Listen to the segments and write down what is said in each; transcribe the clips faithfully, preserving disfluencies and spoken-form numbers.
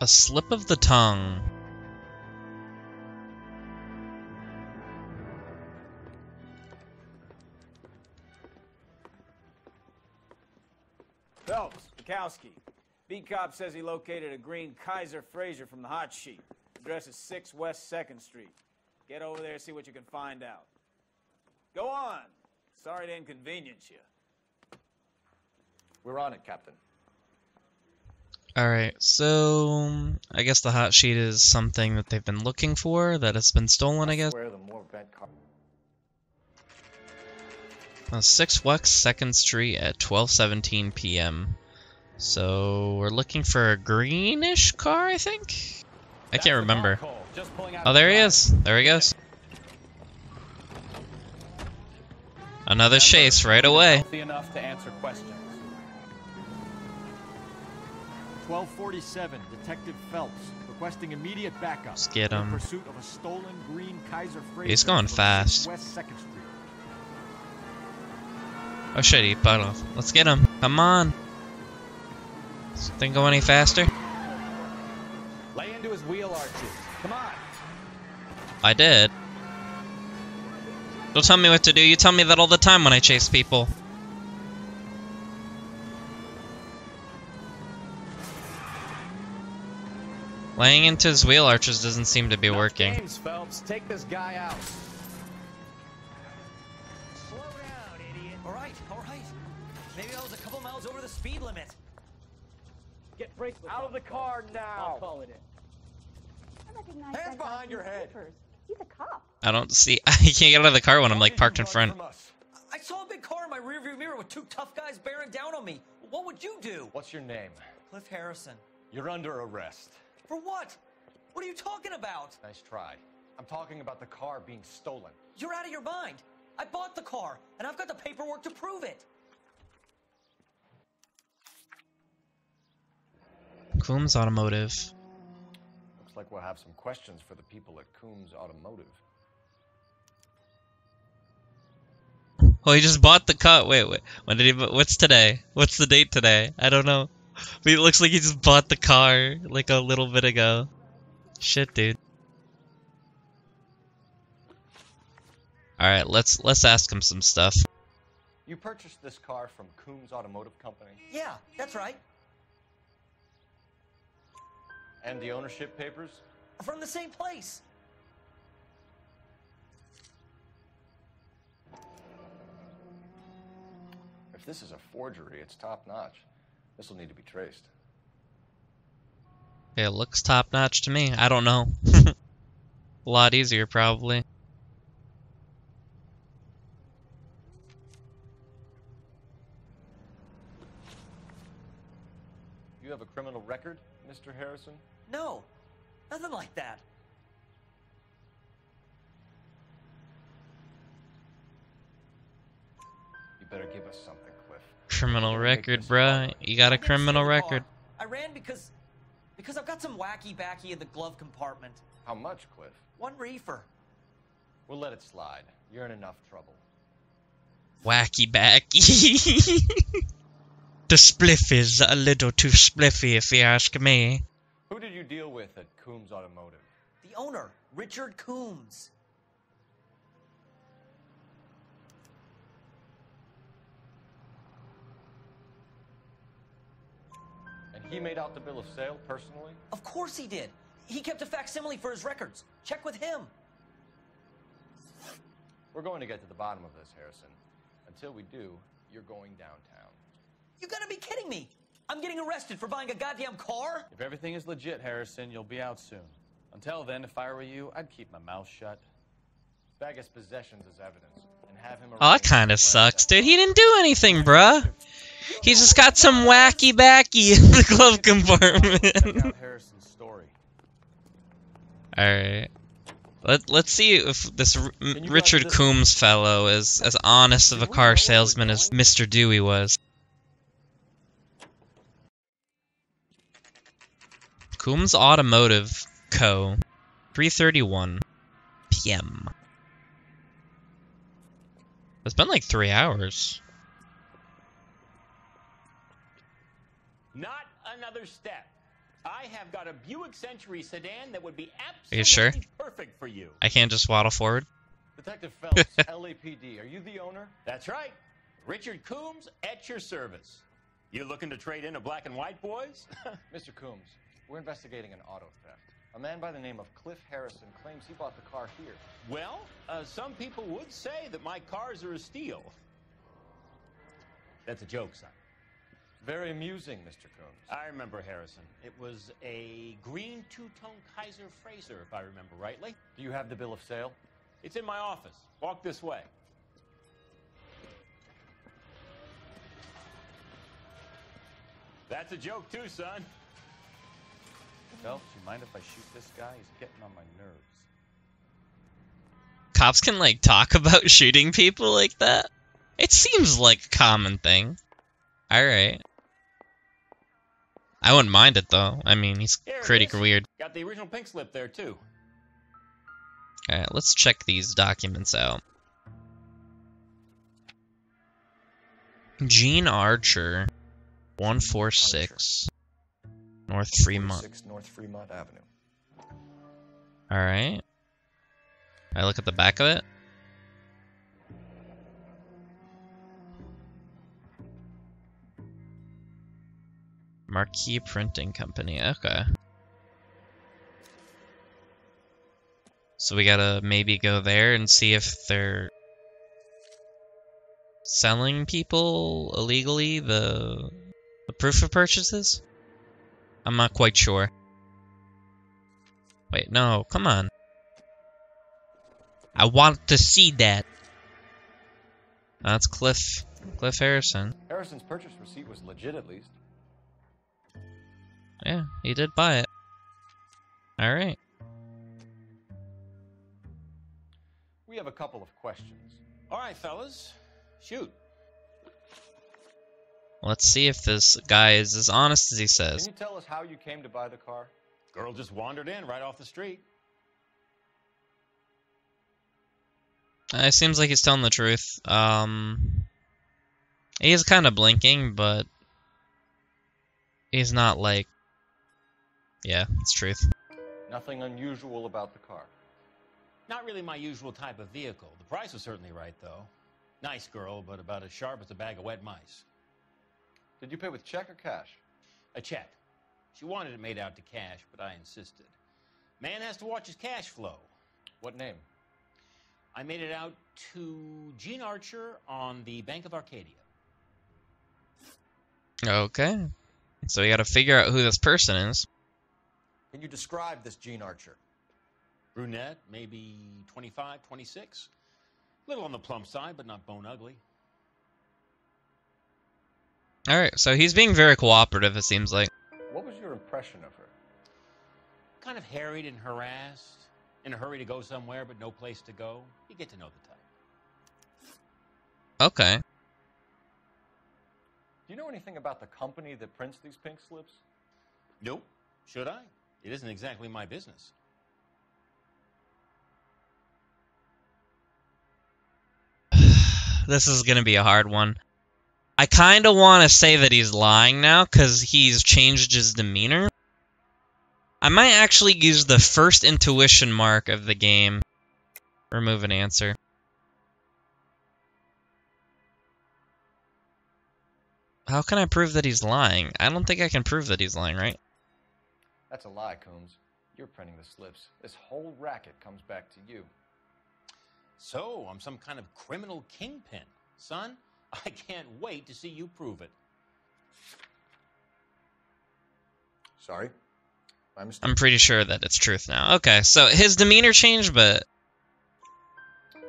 A slip of the tongue. Phelps, Bukowski. B-Cop says he located a green Kaiser Fraser from the Hot Sheet. Address is six West second Street. Get over there and see what you can find out. Go on. Sorry to inconvenience you. We're on it, Captain. Alright, so I guess the Hot Sheet is something that they've been looking for, that has been stolen, I guess. six West second Street at twelve seventeen p m So we're looking for a greenish car, I think? I can't remember. Oh, there he is. There he goes. Another chase right away. Enough to answer questions. twelve forty-seven, Detective Phelps, requesting immediate backup. Let's get him. In pursuit of a stolen green Kaiser Fraser. He's going fast. West second Street. Oh shit, he butt off. Let's get him. Come on. Does this thing go any faster? Lay into his wheel arches. Come on. I did. Don't tell me what to do. You tell me that all the time when I chase people. Laying into his wheel arches doesn't seem to be working. James Phelps, take this guy out. Slow down, idiot. All right, all right. Maybe I was a couple miles over the speed limit. Get brakes out of the car now. I'll call it in. I recognize hands behind your head. He's a cop. I don't see. I can't get out of the car when I'm like parked in front. I saw a big car in my rearview mirror with two tough guys bearing down on me. What would you do? What's your name? Cliff Harrison. You're under arrest. For what? What are you talking about? Nice try. I'm talking about the car being stolen. You're out of your mind. I bought the car, and I've got the paperwork to prove it. Coombs Automotive. Looks like we'll have some questions for the people at Coombs Automotive. Oh, he just bought the car. Wait, wait. When did he? What's today? What's the date today? I don't know. But it looks like he just bought the car, like, a little bit ago. Shit, dude. Alright, let's let's ask him some stuff. You purchased this car from Coombs Automotive Company? Yeah, that's right. And the ownership papers? From the same place. If this is a forgery, it's top-notch. This will need to be traced. It looks top-notch to me. I don't know. A lot easier, probably. You have a criminal record, Mister Harrison? No, nothing like that. You better give us something. Criminal record, bruh. You got a criminal record. I ran because because I've got some wacky backy in the glove compartment. How much, Cliff? One reefer. We'll let it slide. You're in enough trouble. Wacky backy. The spliff is a little too spliffy, if you ask me. Who did you deal with at Coombs Automotive? The owner, Richard Coombs. He made out the bill of sale personally? Of course he did. He kept a facsimile for his records. Check with him. We're going to get to the bottom of this, Harrison. Until we do, you're going downtown. You gotta be kidding me. I'm getting arrested for buying a goddamn car? If everything is legit, Harrison, you'll be out soon. Until then, if I were you, I'd keep my mouth shut. Bag his possessions as evidence and have him arrested. Oh, that kind of sucks, dude. He didn't do anything, bruh. He's just got some wacky backy in the glove compartment. Alright. Let, let's see if this R Richard Coombs fellow is as honest of a car salesman as Mister Dewey was. Coombs Automotive Co. three thirty-one p m It's been like three hours. Not another step. I have got a Buick Century sedan that would be absolutely Are you sure? perfect for you. I can't just waddle forward. Detective Phelps, L A P D. Are you the owner? That's right. Richard Coombs at your service. You looking to trade in a black and white, boys? Mister Coombs, we're investigating an auto theft. A man by the name of Cliff Harrison claims he bought the car here. Well, uh, some people would say that my cars are a steal. That's a joke, son. Very amusing, Mister Coombs. I remember Harrison. It was a green two-tone Kaiser Fraser, if I remember rightly. Do you have the bill of sale? It's in my office. Walk this way. That's a joke, too, son. Well, do you mind if I shoot this guy? He's getting on my nerves. Cops can, like, talk about shooting people like that? It seems like a common thing. Alright. I wouldn't mind it, though. I mean, he's pretty weird. Got the original pink slip there, too. Alright, let's check these documents out. Gene Archer. one forty-six North Fremont. North Fremont Avenue. Alright. I look at the back of it. Marquee Printing Company. Okay. So we gotta maybe go there and see if they're selling people illegally the the proof of purchases? I'm not quite sure. Wait, no, come on. I want to see that. That's Cliff. Cliff Harrison. Harrison's purchase receipt was legit, at least. Yeah, he did buy it. Alright. We have a couple of questions. Alright, fellas. Shoot. Let's see if this guy is as honest as he says. Can you tell us how you came to buy the car? Girl just wandered in right off the street. Uh, it seems like he's telling the truth. Um, he is kind of blinking, but he's not like... Yeah, it's truth. Nothing unusual about the car. Not really my usual type of vehicle. The price was certainly right, though. Nice girl, but about as sharp as a bag of wet mice. Did you pay with check or cash? A check. She wanted it made out to cash, but I insisted. Man has to watch his cash flow. What name? I made it out to Gene Archer on the Bank of Arcadia. Okay. So we gotta figure out who this person is. Can you describe this Gene Archer? Brunette, maybe twenty-five, twenty-six. Little on the plump side, but not bone ugly. Alright, so he's being very cooperative, it seems like. What was your impression of her? Kind of harried and harassed. In a hurry to go somewhere, but no place to go. You get to know the type. Okay. Do you know anything about the company that prints these pink slips? Nope. Should I? It isn't exactly my business. This is gonna be a hard one. I kind of want to say that he's lying now because he's changed his demeanor. I might actually use the first intuition mark of the game. Remove an answer. How can I prove that he's lying? I don't think I can prove that he's lying, right? That's a lie, Coombs. You're printing the slips. This whole racket comes back to you. So, I'm some kind of criminal kingpin, son. I can't wait to see you prove it. Sorry. My mistake. I'm pretty sure that it's truth now. Okay, so his demeanor changed, but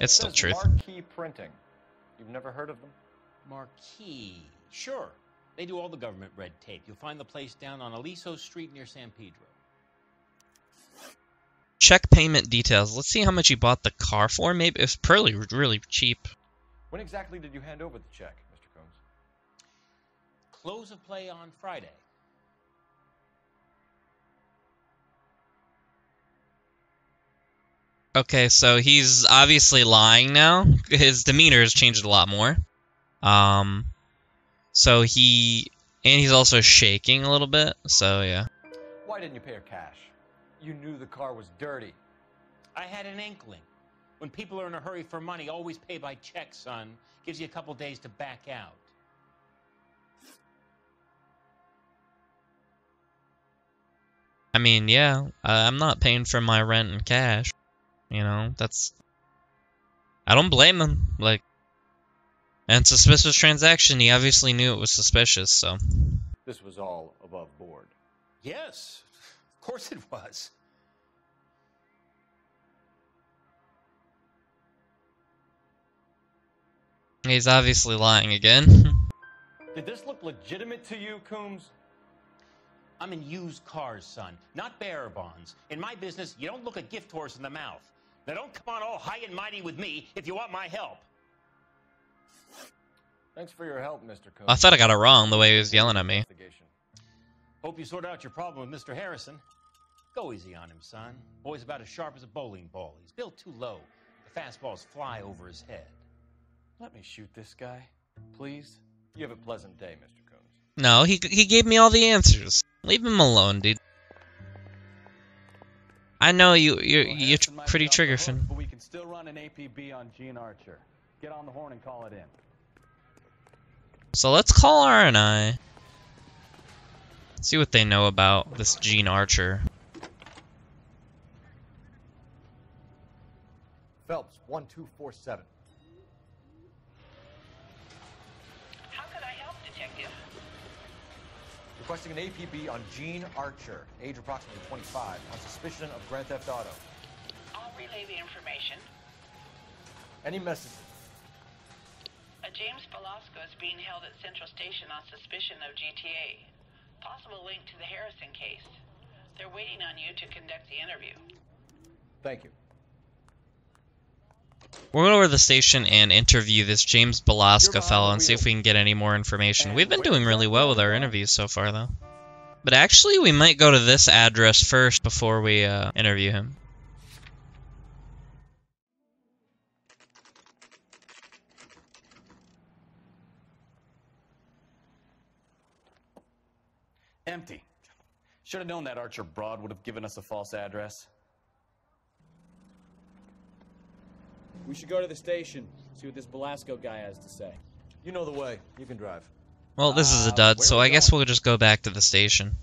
it's still truth. Marquee Printing. You've never heard of them? Marquee. Sure. They do all the government red tape. You'll find the place down on Aliso Street near San Pedro. Check payment details. Let's see how much he bought the car for. Maybe it's probably really cheap. When exactly did you hand over the check, Mister Coombs? Close of play on Friday. Okay, so he's obviously lying now. His demeanor has changed a lot more. Um, so he... And he's also shaking a little bit, so yeah. Why didn't you pay her cash? You knew the car was dirty. I had an inkling. When people are in a hurry for money, always pay by check, son. Gives you a couple days to back out. I mean, yeah, uh, I'm not paying for my rent in cash. You know, that's... I don't blame him. Like, and suspicious transaction, he obviously knew it was suspicious, so... This was all above board. Yes, of course it was. He's obviously lying again. Did this look legitimate to you, Coombs? I'm in used cars, son, not bearer bonds. In my business, you don't look a gift horse in the mouth. Now don't come on all high and mighty with me if you want my help. Thanks for your help, Mister Coombs. I thought I got it wrong the way he was yelling at me. Hope you sort out your problem with Mister Harrison. Go easy on him, son. Boy's about as sharp as a bowling ball. He's built too low. The fastballs fly over his head. Let me shoot this guy, please. You have a pleasant day, Mister Coombs. No, he, he gave me all the answers. Leave him alone, dude. I know you, you're, well, you're tr pretty trigger fin. But we can still run an A P B on Gene Archer. Get on the horn and call it in. So let's call R and I. See what they know about this Gene Archer. Phelps, one two four seven. How could I help, Detective? Requesting an A P B on Gene Archer, age approximately twenty-five, on suspicion of Grand Theft Auto. I'll relay the information. Any messages? A James Belasco is being held at Central Station on suspicion of G T A. Possible link to the Harrison case. They're waiting on you to conduct the interview. Thank you. We're going over to the station and interview this James Belasco fellow and see if we can get any more information. We've been doing really well with our interviews so far, though. But actually, we might go to this address first before we uh, interview him. Empty. Should have known that Archer broad would have given us a false address. We should go to the station, see what this Belasco guy has to say. You know the way. You can drive. Well, this is a dud, uh, so I going? guess we'll just go back to the station.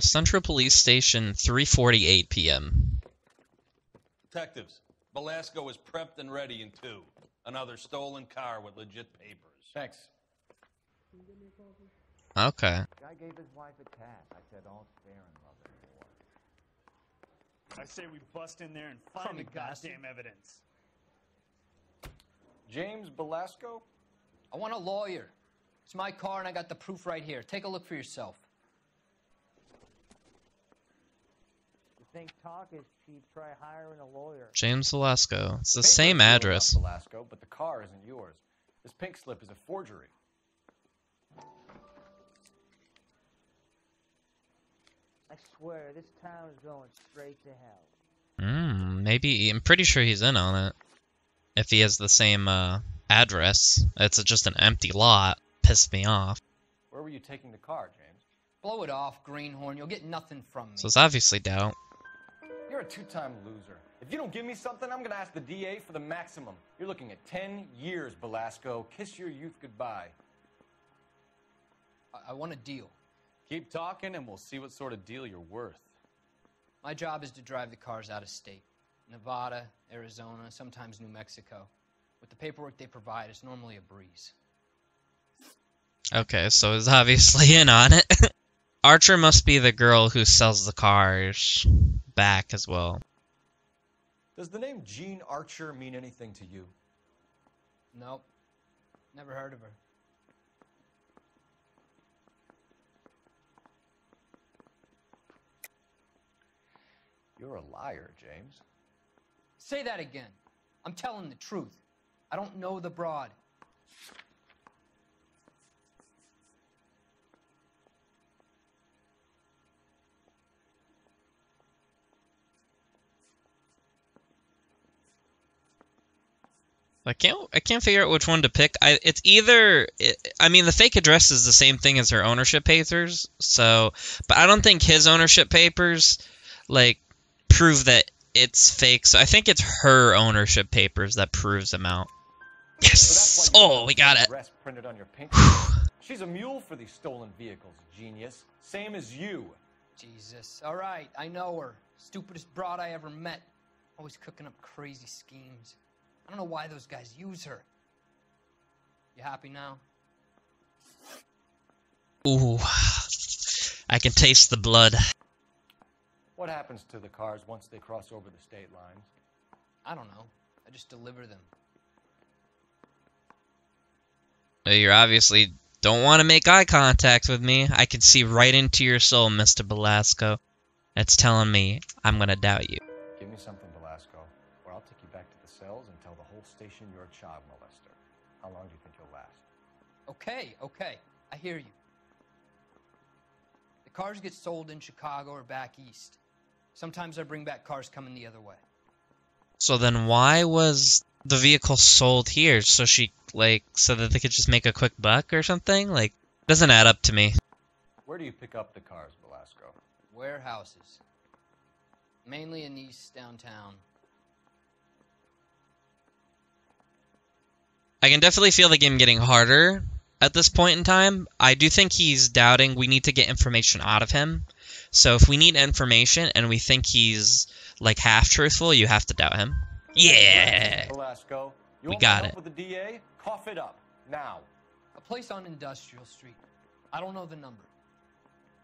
Central Police Station, three forty-eight p m Detectives. Belasco is prepped and ready in two. Another stolen car with legit papers. Thanks. Okay. Guy gave his wife a cat. I said, "All fair and loving." I say we bust in there and find the goddamn evidence. James Belasco? I want a lawyer. It's my car, and I got the proof right here. Take a look for yourself. Think talk is cheap, try hiring a lawyer. James Belasco. It's the Papers same address. Belasco, but the car isn't yours. This pink slip is a forgery. I swear, this town is going straight to hell. Hmm, maybe. I'm pretty sure he's in on it. If he has the same uh, address. It's just an empty lot. Pissed me off. Where were you taking the car, James? Blow it off, Greenhorn. You'll get nothing from me. So it's obviously doubt. You're a two-time loser. If you don't give me something, I'm going to ask the D A for the maximum. You're looking at ten years, Belasco. Kiss your youth goodbye. I, I want a deal. Keep talking, and we'll see what sort of deal you're worth. My job is to drive the cars out of state. Nevada, Arizona, sometimes New Mexico. With the paperwork they provide, it's normally a breeze. Okay, so he's obviously in on it. Archer must be the girl who sells the cars. Back as well. Does the name Gene Archer mean anything to you? Nope. Never heard of her. You're a liar, James. Say that again. I'm telling the truth. I don't know the broad. I can't I can't figure out which one to pick. I it's either it, I mean the fake address is the same thing as her ownership papers, so but I don't think his ownership papers like prove that it's fake. So I think it's her ownership papers that proves them out. Yes. So oh, we got it. Printed on your pink. She's a mule for these stolen vehicles, genius. Same as you. Jesus. All right, I know her. Stupidest broad I ever met. Always cooking up crazy schemes. I don't know why those guys use her. You happy now? Ooh. I can taste the blood. What happens to the cars once they cross over the state lines? I don't know. I just deliver them. You obviously don't want to make eye contact with me. I can see right into your soul, Mister Belasco. That's telling me I'm gonna doubt you. Give me something, Belasco, or I'll take you back to the cells and tell the whole station you're a child molester. How long do you think you'll last? Okay, okay. I hear you. The cars get sold in Chicago or back east. Sometimes I bring back cars coming the other way. So then why was the vehicle sold here? So she, like, so that they could just make a quick buck or something? Like, doesn't add up to me. Where do you pick up the cars, Belasco? Warehouses. Mainly in East downtown. I can definitely feel the game getting harder at this point in time. I do think he's doubting. We need to get information out of him. So if we need information and we think he's, like, half-truthful, you have to doubt him. Yeah! Belasco, you we got it. With the D A? Cough it up, now. A place on Industrial Street. I don't know the number.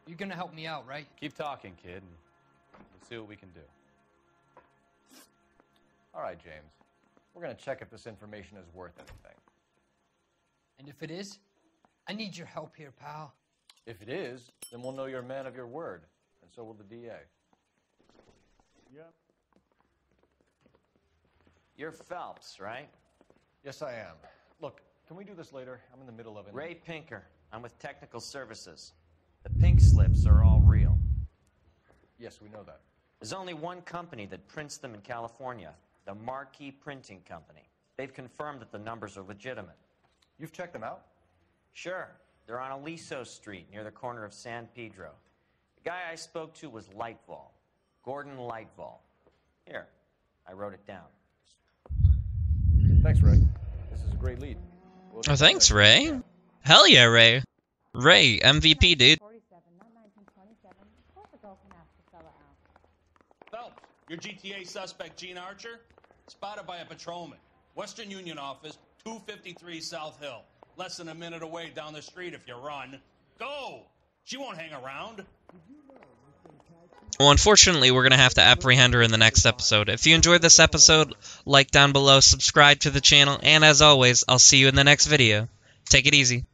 You're gonna help me out, right? Keep talking, kid. Let's see what we can do. All right, James. We're gonna check if this information is worth anything. And if it is, I need your help here, pal. If it is, then we'll know you're a man of your word, and so will the D A. Yep. You're Phelps, right? Yes, I am. Look, can we do this later? I'm in the middle of it. Ray Pinker. I'm with Technical Services. The pink slips are all real. Yes, we know that. There's only one company that prints them in California, the Marquee Printing Company. They've confirmed that the numbers are legitimate. You've checked them out? Sure. They're on Aliso Street, near the corner of San Pedro. The guy I spoke to was Lightball, Gordon Lightball. Here, I wrote it down. Thanks, Ray. This is a great lead. We'll oh, thanks, there. Ray. Hell yeah, Ray. Ray, M V P, dude. Phelps, your G T A suspect, Gene Archer, spotted by a patrolman. Western Union office, two fifty-three South Hill. Less than a minute away down the street if you run. Go! She won't hang around. Well, unfortunately, we're going to have to apprehend her in the next episode. If you enjoyed this episode, like down below, subscribe to the channel, and as always, I'll see you in the next video. Take it easy.